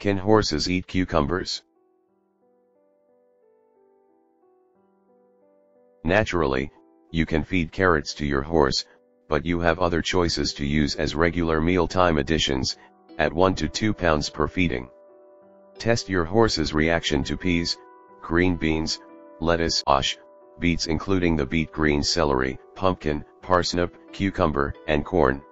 Can horses eat cucumbers? Naturally, you can feed carrots to your horse, but you have other choices to use as regular mealtime additions, at 1 to 2 pounds per feeding. Test your horse's reaction to peas, green beans, lettuce, beets including the beet, green celery, pumpkin, parsnip, cucumber, and corn.